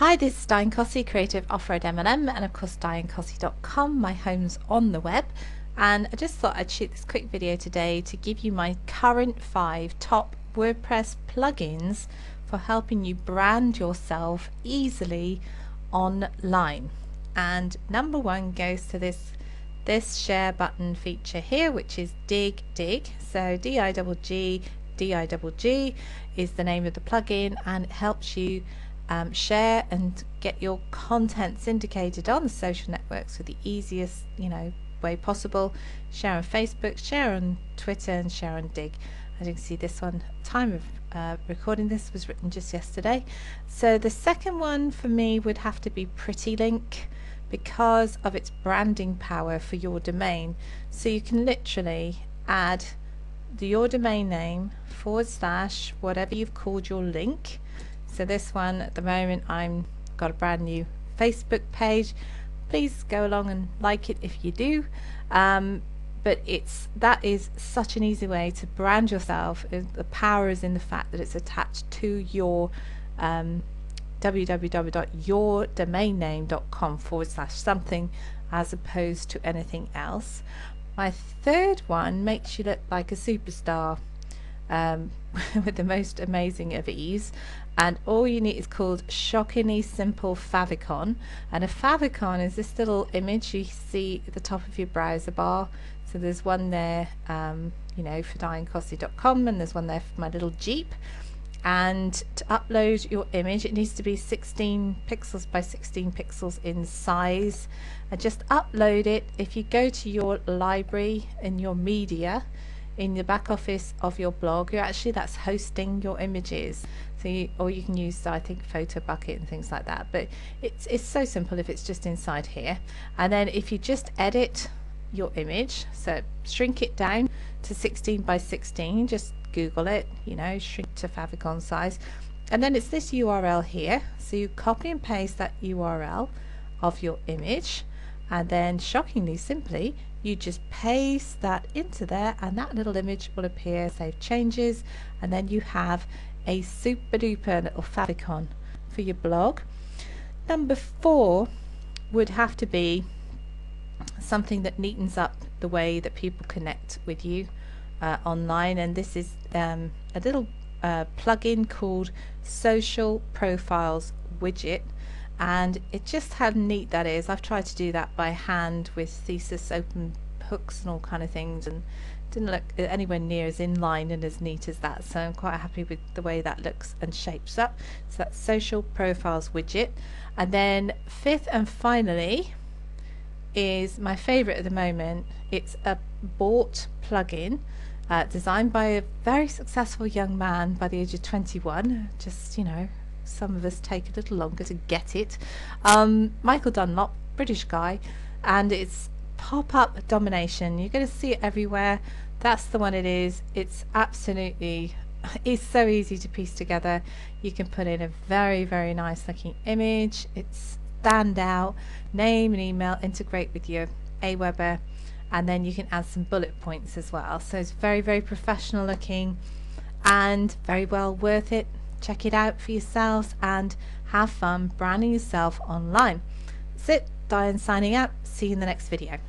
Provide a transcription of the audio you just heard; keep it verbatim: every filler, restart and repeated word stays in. Hi, this is Diane Cossey, Creative Off-Road M L M, and of course diane cossey dot com, my home's on the web, and I just thought I'd shoot this quick video today to give you my current five top WordPress plugins for helping you brand yourself easily online. And number one goes to this this share button feature here, which is Digg Digg. So D I G G, D I G G is the name of the plugin, and it helps you um, share and get your content syndicated on the social networks with the easiest, you know, way possible. Share on Facebook, share on Twitter, and share on Digg. As you can see, this one, time of uh, recording this, was written just yesterday. So the second one for me would have to be Pretty Link, because of its branding power for your domain. So you can literally add the, your domain name forward slash whatever you've called your link. So this one at the moment, I'm got a brand new Facebook page. Please go along and like it if you do. Um, but it's that is such an easy way to brand yourself. The power is in the fact that it's attached to your um, w w w dot your domain name dot com forward slash something, as opposed to anything else. My third one makes you look like a superstar um, with the most amazing of ease, and all you need is called Shockingly Simple favicon. And a favicon is this little image you see at the top of your browser bar. So there's one there um, you know, for diane cossey dot com, and there's one there for my little Jeep. And to upload your image, it needs to be sixteen pixels by sixteen pixels in size, and just upload it. If you go to your library and your media in the back office of your blog, you're actually that's hosting your images. So you, or you can use, I think, Photo Bucket and things like that, but it's, it's so simple if it's just inside here. And then if you just edit your image, so shrink it down to sixteen by sixteen, just Google it, you know, shrink to favicon size, and then it's this U R L here. So you copy and paste that U R L of your image, and then shockingly simply you just paste that into there, and that little image will appear. Save changes, and then you have a super duper little favicon for your blog. Number four would have to be something that neatens up the way that people connect with you Uh, online, and this is um, a little uh, plugin called Social Profiles Widget, and it just how neat that is. I've tried to do that by hand with THESIS open hooks and all kind of things, and didn't look anywhere near as inline and as neat as that, so I'm quite happy with the way that looks and shapes up. So that's Social Profiles Widget. And then fifth and finally is my favorite at the moment. It's a bought plugin Uh, designed by a very successful young man by the age of twenty-one. Just, you know, some of us take a little longer to get it. Um, Michael Dunlop, British guy, and it's Pop-Up Domination. You're going to see it everywhere. That's the one it is. It's absolutely, it's so easy to piece together. You can put in a very, very nice looking image. It's stand out, name and email, integrate with your Aweber, and then you can add some bullet points as well. So it's very, very professional looking and very well worth it. Check it out for yourselves and have fun branding yourself online. That's it. Diane signing out. See you in the next video.